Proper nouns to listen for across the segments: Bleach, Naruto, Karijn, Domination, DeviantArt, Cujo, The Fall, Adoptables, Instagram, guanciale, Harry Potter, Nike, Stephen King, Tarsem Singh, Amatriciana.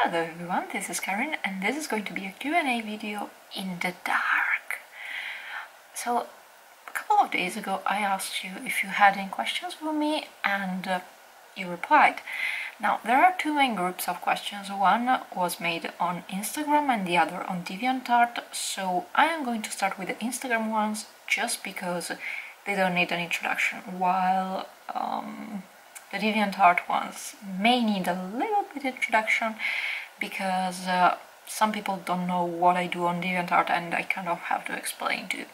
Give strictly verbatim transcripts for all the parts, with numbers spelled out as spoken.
Hello everyone, this is Karijn and this is going to be a Q and A video in the dark. So a couple of days ago I asked you if you had any questions for me and uh, you replied. Now there are two main groups of questions, one was made on Instagram and the other on DeviantArt, so I am going to start with the Instagram ones just because they don't need an introduction, while um, the DeviantArt ones may need a little bit of introduction because uh, some people don't know what I do on DeviantArt and I kind of have to explain to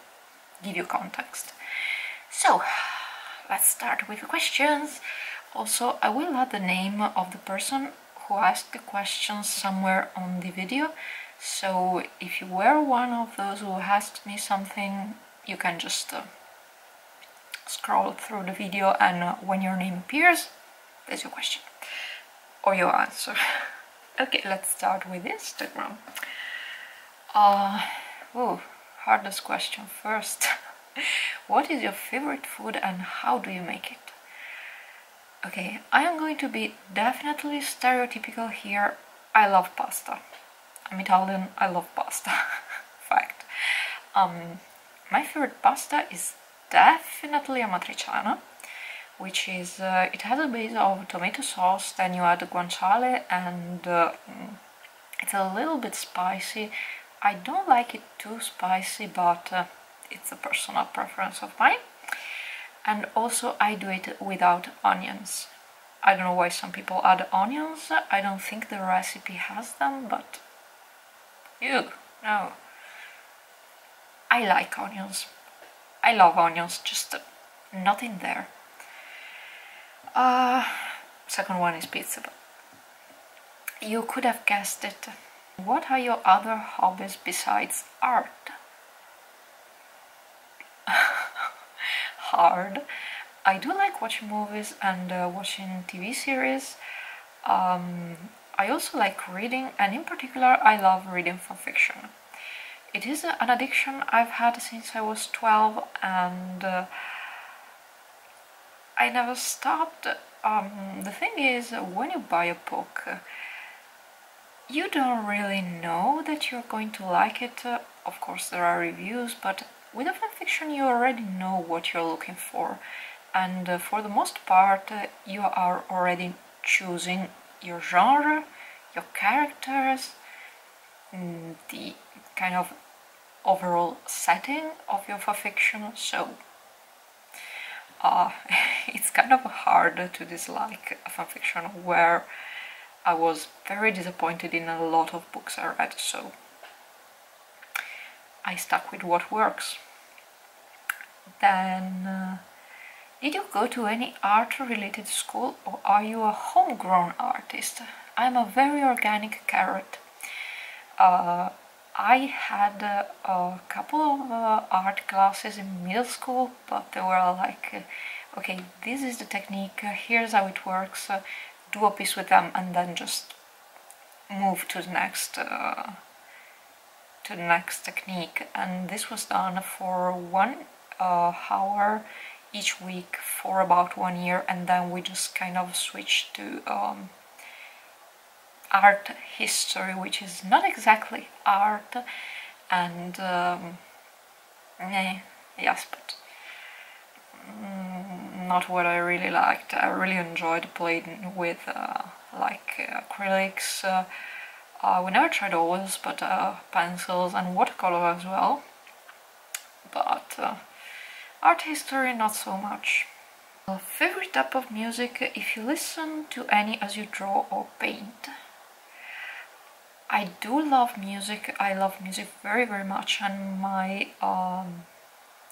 give you context. So, let's start with the questions. Also, I will add the name of the person who asked the questions somewhere on the video, so if you were one of those who asked me something, you can just uh, scroll through the video and uh, when your name appears, there's your question or your answer. Okay, let's start with Instagram. Uh, oh, hardest question first. What is your favorite food and how do you make it? Okay, I am going to be definitely stereotypical here. I love pasta. I'm Italian, I love pasta. Fact. Um, my favorite pasta is definitely Amatriciana, which is, uh, it has a base of tomato sauce, then you add guanciale and uh, it's a little bit spicy. I don't like it too spicy, but uh, it's a personal preference of mine. And also I do it without onions. I don't know why some people add onions, I don't think the recipe has them, but ew, no. I like onions. I love onions, just not in there. Uh, second one is pizza. You could have guessed it. What are your other hobbies besides art? Hard. I do like watching movies and uh, watching T V series. Um, I also like reading, and in particular I love reading fanfiction. It is an addiction I've had since I was twelve and uh, I never stopped. Um, the thing is, when you buy a book, you don't really know that you're going to like it. Uh, of course there are reviews, but with a fanfiction you already know what you're looking for and uh, for the most part uh, you are already choosing your genre, your characters, the kind of overall setting of your fanfiction, so uh, it's kind of hard to dislike a fanfiction, where I was very disappointed in a lot of books I read, so I stuck with what works. Then, uh, did you go to any art-related school or are you a homegrown artist? I'm a very organic carrot. Uh, I had uh, a couple of uh, art classes in middle school, but they were like, uh, okay, this is the technique, uh, here's how it works, uh, do a piece with them and then just move to the next uh, to the next technique. And this was done for one uh, hour each week for about one year, and then we just kind of switched to um, art history, which is not exactly art, and um, eh, yes, but mm, not what I really liked. I really enjoyed playing with uh, like acrylics. Uh, uh, we never tried oils, but uh, pencils and watercolor as well. But uh, art history, not so much. Uh, favorite type of music, if you listen to any as you draw or paint. I do love music, I love music very very much, and my um,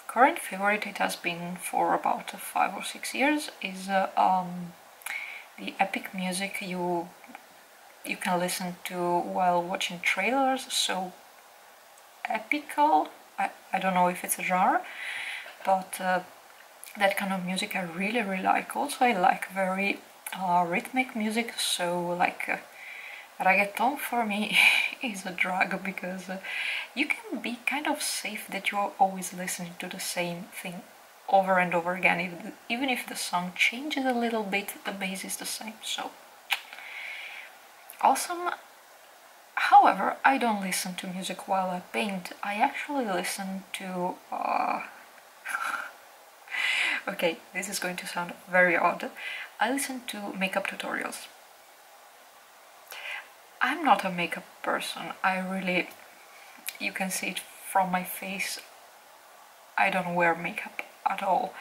current favorite, it has been for about five or six years, is uh, um, the epic music you you can listen to while watching trailers, so epical, I, I don't know if it's a genre, but uh, that kind of music I really really like. Also I like very uh, rhythmic music, so like uh, reggaeton for me is a drug, because uh, you can be kind of safe that you're always listening to the same thing over and over again. If the, even if the song changes a little bit, the bass is the same, so awesome. However, I don't listen to music while I paint. I actually listen to... Uh... okay, this is going to sound very odd. I listen to makeup tutorials. I'm not a makeup person. I really... You can see it from my face. I don't wear makeup at all.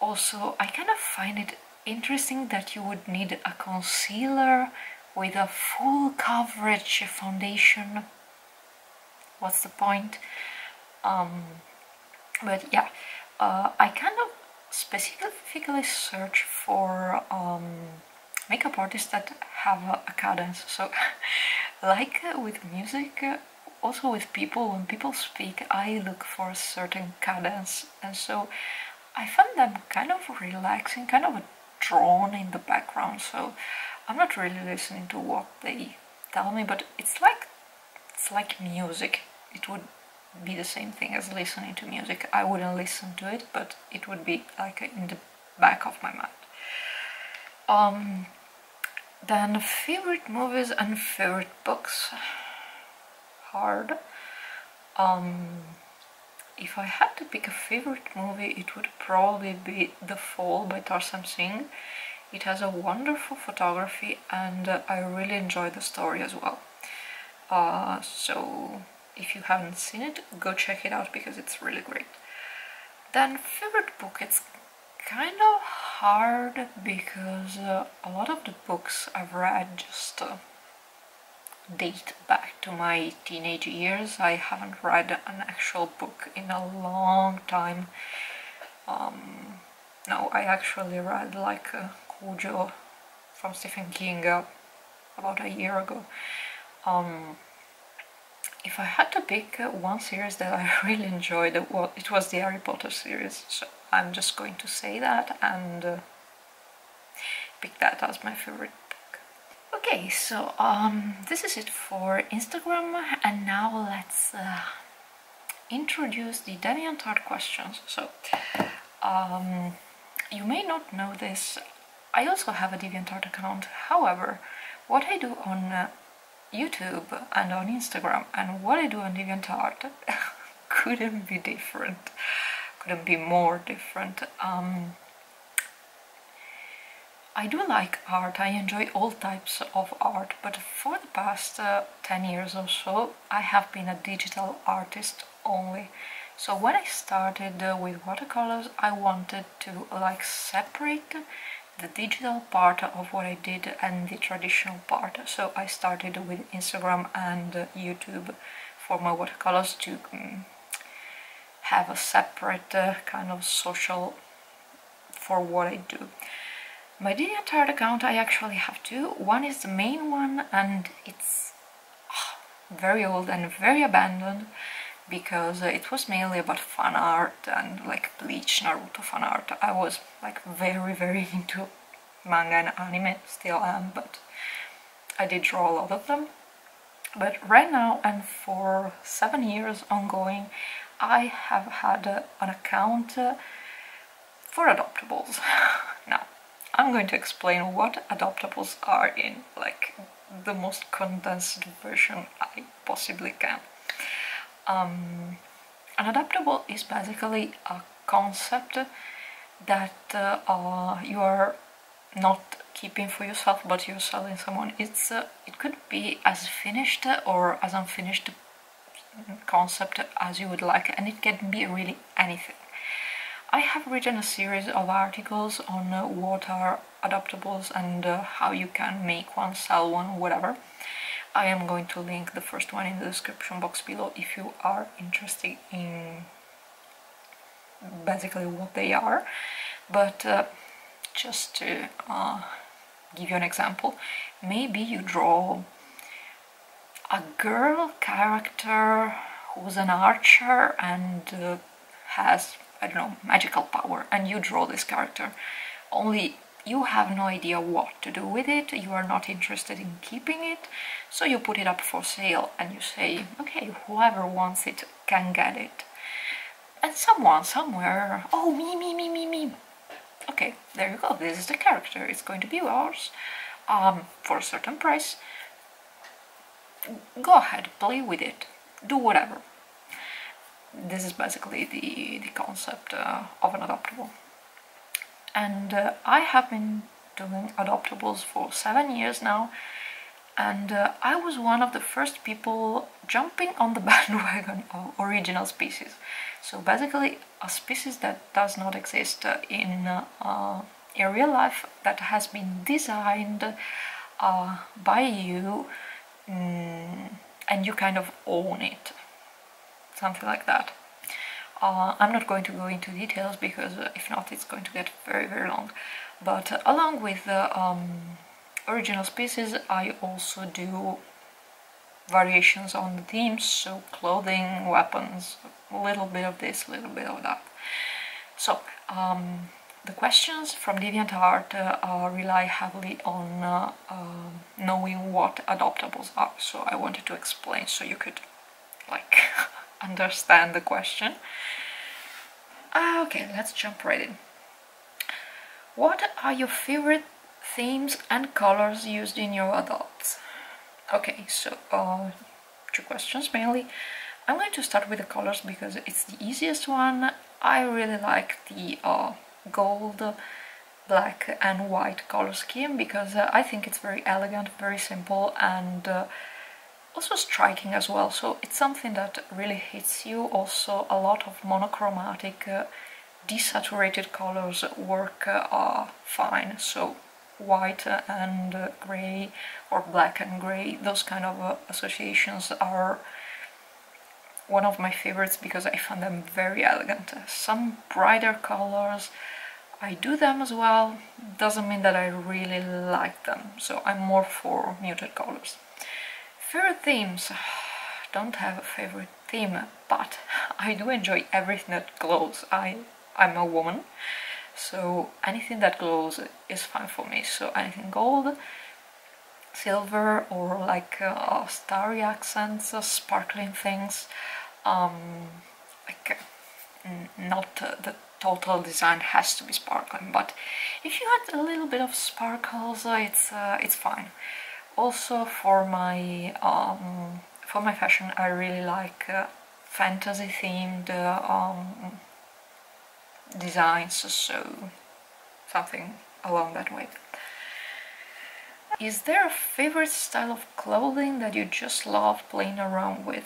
Also, I kind of find it interesting that you would need a concealer with a full coverage foundation. What's the point? Um, but yeah, uh, I kind of specifically search for um, makeup artists that have a cadence. So, like with music, also with people, when people speak, I look for a certain cadence. And so I found them kind of relaxing, kind of a drone in the background. So I'm not really listening to what they tell me, but it's like it's like music. It would be the same thing as listening to music. I wouldn't listen to it, but it would be like in the back of my mind. Um, then favorite movies and favorite books. Hard. Um, if I had to pick a favorite movie, it would probably be The Fall by Tarsem Singh. It has a wonderful photography and uh, I really enjoy the story as well. Uh, so if you haven't seen it, go check it out because it's really great. Then favorite book, it's kind of hard because uh, a lot of the books I've read just uh, date back to my teenage years. I haven't read an actual book in a long time. Um, no, I actually read like... Uh, Cujo from Stephen King uh, about a year ago. Um, if I had to pick one series that I really enjoyed, well, it was the Harry Potter series, so I'm just going to say that and uh, pick that as my favorite book. Okay, so um, this is it for Instagram, and now let's uh, introduce the DeviantArt questions. So, um, you may not know this, I also have a DeviantArt account. However, what I do on uh, YouTube and on Instagram and what I do on DeviantArt couldn't be different, couldn't be more different. Um, I do like art, I enjoy all types of art, but for the past uh, ten years or so I have been a digital artist only. So when I started uh, with watercolors, I wanted to like separate the digital part of what I did and the traditional part. So I started with Instagram and uh, YouTube for my watercolors to um, have a separate uh, kind of social for what I do. My DeviantArt account, I actually have two. One is the main one and it's oh, very old and very abandoned because it was mainly about fan art and like Bleach, Naruto fan art. I was like very very into manga and anime, still am, but I did draw a lot of them. But right now and for seven years ongoing, I have had uh, an account uh, for adoptables. Now, I'm going to explain what adoptables are in like the most condensed version I possibly can. Um, an adaptable is basically a concept that uh, uh, you are not keeping for yourself, but you're selling someone. It's uh, it could be as finished or as unfinished concept as you would like, and it can be really anything. I have written a series of articles on uh, what are adaptables and uh, how you can make one, sell one, whatever. I am going to link the first one in the description box below if you are interested in basically what they are. But uh, just to uh, give you an example, maybe you draw a girl character who's an archer and uh, has, I don't know, magical power, and you draw this character. Only you have no idea what to do with it, you are not interested in keeping it, so you put it up for sale and you say, okay, whoever wants it can get it. And someone, somewhere, oh, me, me, me, me, me. Okay, there you go, this is the character, it's going to be yours um, for a certain price. go ahead, play with it, do whatever. This is basically the, the concept uh, of an adoptable. And uh, I have been doing adoptables for seven years now, and uh, I was one of the first people jumping on the bandwagon of original species. So basically a species that does not exist uh, in, uh, in real life, that has been designed uh, by you, um, and you kind of own it. Something like that. Uh, I'm not going to go into details because uh, if not it's going to get very very long. But uh, along with the uh, um, original species, I also do variations on the themes, so clothing, weapons, a little bit of this, a little bit of that. So um, the questions from DeviantArt uh, uh, rely heavily on uh, uh, knowing what adoptables are, so I wanted to explain so you could like understand the question. Uh, okay, let's jump right in. What are your favorite themes and colors used in your adopts? Okay, so uh, two questions mainly. I'm going to start with the colors because it's the easiest one. I really like the uh, gold, black and white color scheme because uh, I think it's very elegant, very simple, and uh, also striking as well. So it's something that really hits you. Also a lot of monochromatic uh, desaturated colors work uh, are fine, so white and uh, grey or black and grey, those kind of uh, associations are one of my favorites because I find them very elegant. Some brighter colors, I do them as well, doesn't mean that I really like them, so I'm more for muted colors. Favorite themes? Don't have a favorite theme, but I do enjoy everything that glows. I, I'm a woman, so anything that glows is fine for me. So anything gold, silver, or like uh, starry accents, uh, sparkling things, um, like uh, not uh, the total design has to be sparkling, but if you add a little bit of sparkles, uh, it's uh, it's fine. Also for my um, for my fashion, I really like uh, fantasy themed uh, um, designs, so something along that way. Is there a favorite style of clothing that you just love playing around with?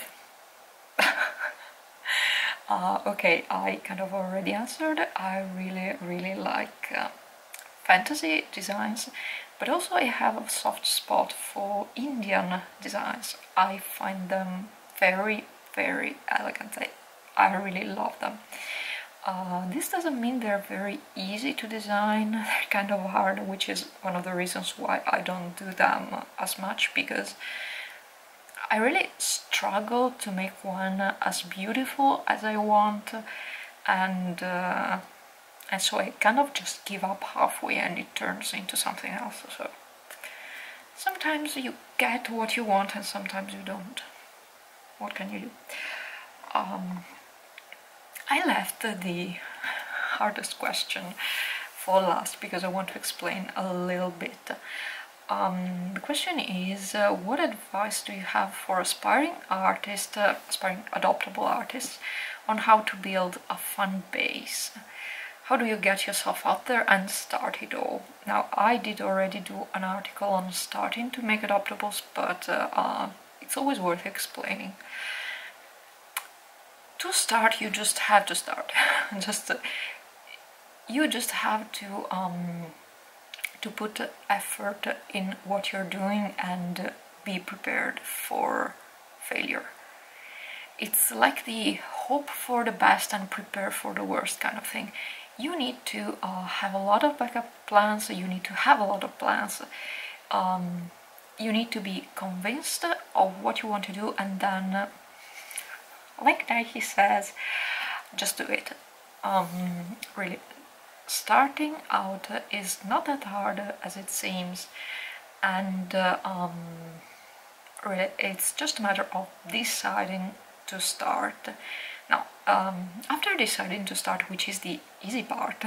uh, okay, I kind of already answered. I really really like uh, fantasy designs. But also I have a soft spot for Indian designs. I find them very, very elegant. I, I really love them. Uh, this doesn't mean they're very easy to design. They're kind of hard, which is one of the reasons why I don't do them as much, because I really struggle to make one as beautiful as I want, and uh, And so I kind of just give up halfway and it turns into something else. So sometimes you get what you want and sometimes you don't. What can you do? Um, I left the hardest question for last because I want to explain a little bit. Um, the question is, uh, what advice do you have for aspiring artists, uh, aspiring adoptable artists, on how to build a fan base? How do you get yourself out there and start it all? Now, I did already do an article on starting to make adoptables, but uh, uh, it's always worth explaining. To start, you just have to start. just uh, you just have to um, to put effort in what you're doing and be prepared for failure. It's like the hope for the best and prepare for the worst kind of thing. You need to uh, have a lot of backup plans, you need to have a lot of plans, um, you need to be convinced of what you want to do, and then, uh, like Nike says, just do it. Um, really, starting out is not that hard as it seems, and uh, um, really, it's just a matter of deciding to start. Now, um, after deciding to start, which is the easy part,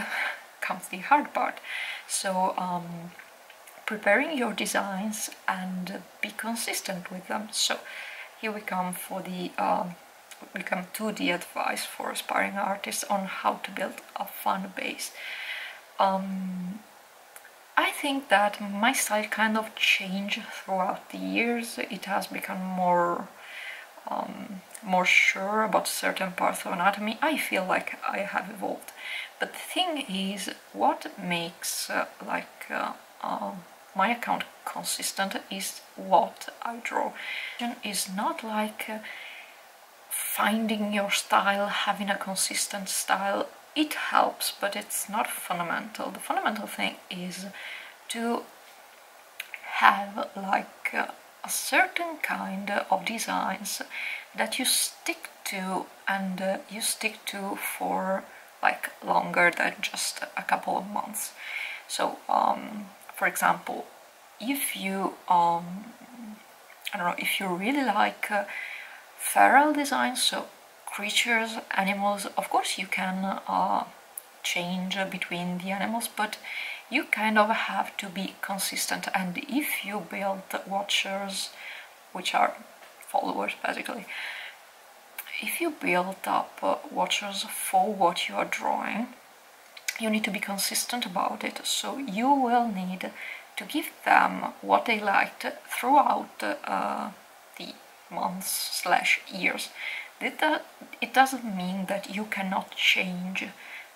comes the hard part. So um, preparing your designs and be consistent with them. So here we come for the um, we come to the advice for aspiring artists on how to build a fan base. Um, I think that my style kind of changed throughout the years. It has become more um, more sure about certain parts of anatomy. I feel like I have evolved. But the thing is, what makes uh, like uh, uh, my account consistent is what I draw. It's not like uh, finding your style, having a consistent style. It helps, but it's not fundamental. The fundamental thing is to have like a certain kind of designs that you stick to, and uh, you stick to for like longer than just a couple of months. So um, for example, if you um, I don't know, if you really like uh, feral designs, so creatures, animals, of course you can uh, change between the animals, but you kind of have to be consistent. And if you build watchers, which are followers basically, if you build up uh, watchers for what you are drawing, you need to be consistent about it. So you will need to give them what they liked throughout uh, the months slash years. It doesn't mean that you cannot change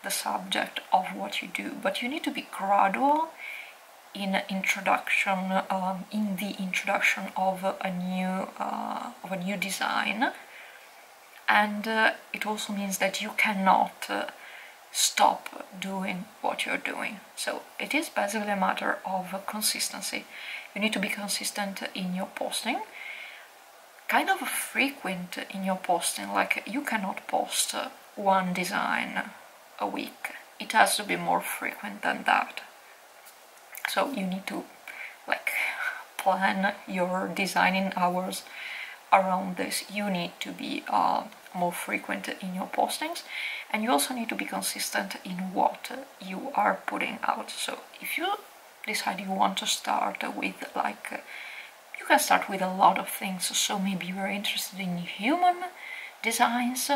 the subject of what you do, but you need to be gradual in introduction, um, in the introduction of a new uh, of a new design, and uh, it also means that you cannot uh, stop doing what you're doing. So it is basically a matter of consistency. You need to be consistent in your posting. Kind of frequent in your posting, like you cannot post one design a week. It has to be more frequent than that. So you need to like plan your designing hours around this. You need to be uh, more frequent in your postings, and you also need to be consistent in what you are putting out. So if you decide you want to start with like you can start with a lot of things, so maybe you're interested in human designs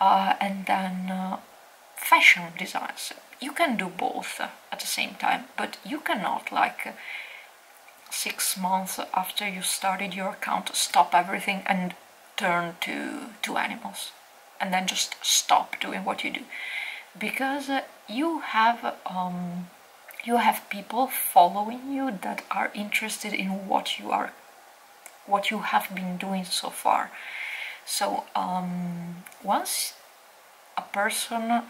uh, and then uh, fashion designs. You can do both at the same time, but you cannot like six months after you started your account stop everything and turn to, to animals and then just stop doing what you do, because you have um, you have people following you that are interested in what you are what you have been doing so far. So um, once a person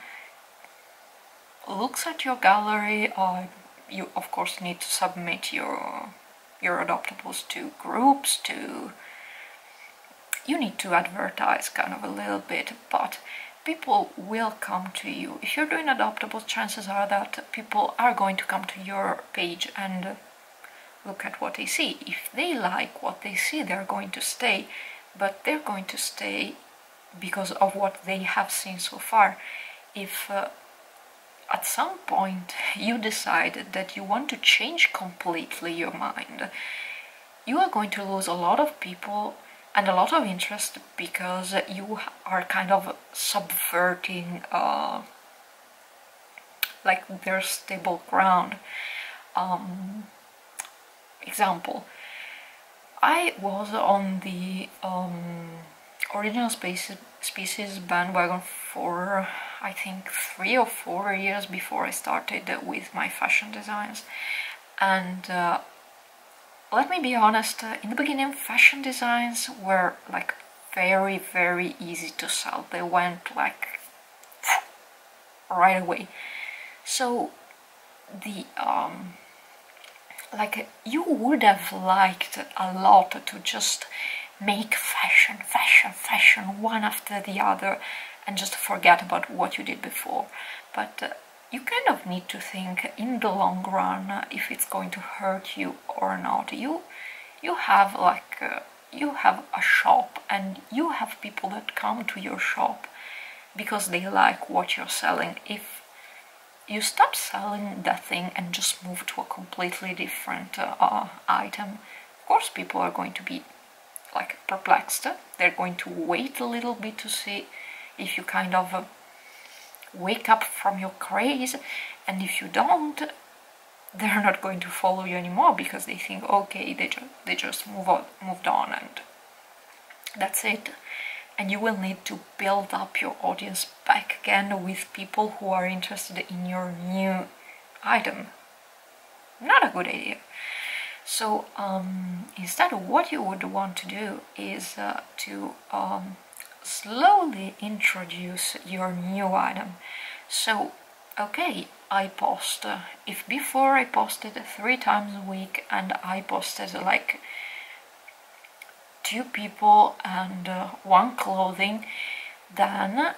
looks at your gallery, uh, you of course need to submit your your adoptables to groups, to you need to advertise kind of a little bit, but people will come to you. If you're doing adoptables, chances are that people are going to come to your page and look at what they see. If they like what they see, they're going to stay, but they're going to stay because of what they have seen so far. If uh, at some point you decide that you want to change completely your mind, you are going to lose a lot of people and a lot of interest, because you are kind of subverting uh, like their stable ground. Um, example, I was on the um, original species, species bandwagon for I think three or four years before I started with my fashion designs, and uh, let me be honest, uh, in the beginning fashion designs were like very very easy to sell. They went like right away. So the um, like you would have liked a lot to just make fashion, fashion, fashion one after the other and just forget about what you did before. But uh, you kind of need to think in the long run if it's going to hurt you or not. You you have like uh, you have a shop, and you have people that come to your shop because they like what you're selling. If you stop selling that thing and just move to a completely different uh, uh, item, of course people are going to be like perplexed. They're going to wait a little bit to see if you kind of uh, wake up from your craze, and if you don't, they're not going to follow you anymore because they think, okay, they, ju they just move on, moved on, and that's it. And you will need to build up your audience back again with people who are interested in your new item. Not a good idea. So um, instead, what you would want to do is uh, to um, slowly introduce your new item. So, okay, I post. Uh, if before I posted three times a week and I posted like two people and uh, one clothing, then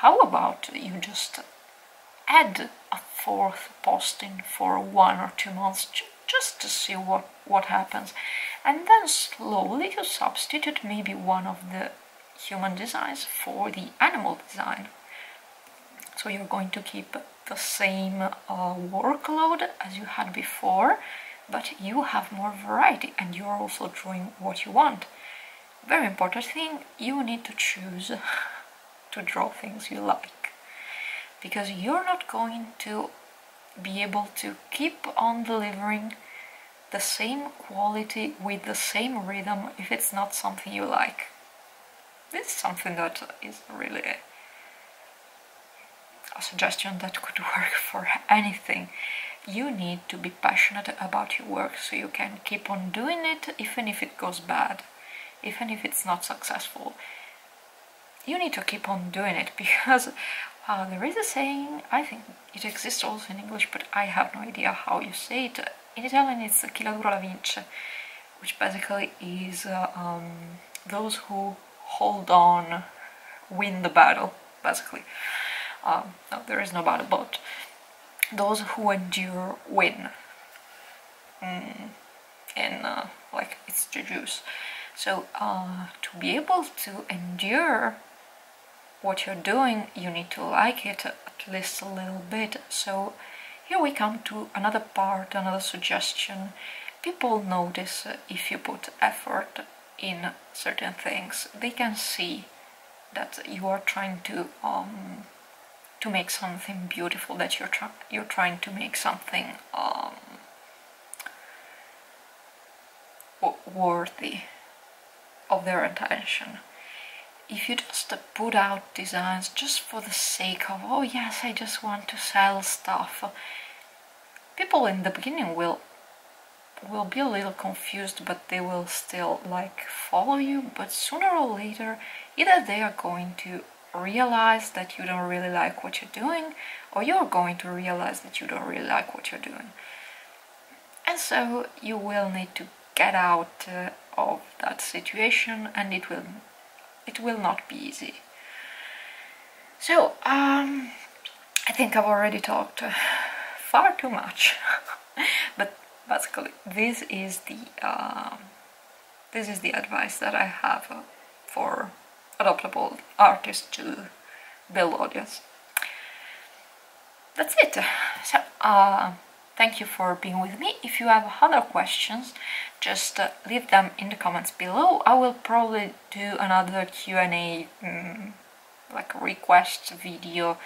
how about you just add a fourth posting for one or two months just to see what, what happens, and then slowly you substitute maybe one of the human designs for the animal design. So you're going to keep the same uh, workload as you had before, but you have more variety and you're also drawing what you want. Very important thing, you need to choose to draw things you like, because you're not going to be able to keep on delivering the same quality with the same rhythm if it's not something you like. This is something that is really a suggestion that could work for anything. You need to be passionate about your work so you can keep on doing it even if it goes bad, even if it's not successful. You need to keep on doing it because uh, there is a saying, I think it exists also in English, but I have no idea how you say it. In Italian it's chi la dura la vince, which basically is uh, um, those who hold on win the battle, basically. Um, no, there is no battle, but those who endure win. Mm, and uh, like it's the juice. So uh, to be able to endure what you're doing, you need to like it at least a little bit. So here we come to another part, another suggestion. People notice if you put effort in certain things. They can see that you are trying to um, to make something beautiful, that you're, try you're trying to make something um, worthy of their attention. If you just put out designs just for the sake of, oh yes, I just want to sell stuff, people in the beginning will, will be a little confused, but they will still like follow you, but sooner or later either they are going to realize that you don't really like what you're doing, or you're going to realize that you don't really like what you're doing, and so you will need to get out uh, of that situation, and it will it will not be easy. So um, I think I've already talked uh, far too much, but basically this is the uh, this is the advice that I have uh, for adaptable artists to build audience. That's it. So uh, thank you for being with me. If you have other questions, just uh, leave them in the comments below. I will probably do another Q and A um, like request video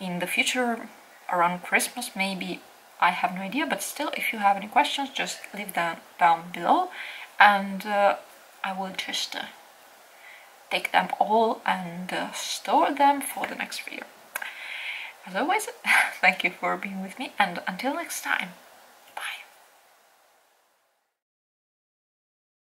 in the future around Christmas maybe. I have no idea, but still, if you have any questions, just leave them down below and uh, I will just uh, take them all and uh, store them for the next video. As always, thank you for being with me, and until next time!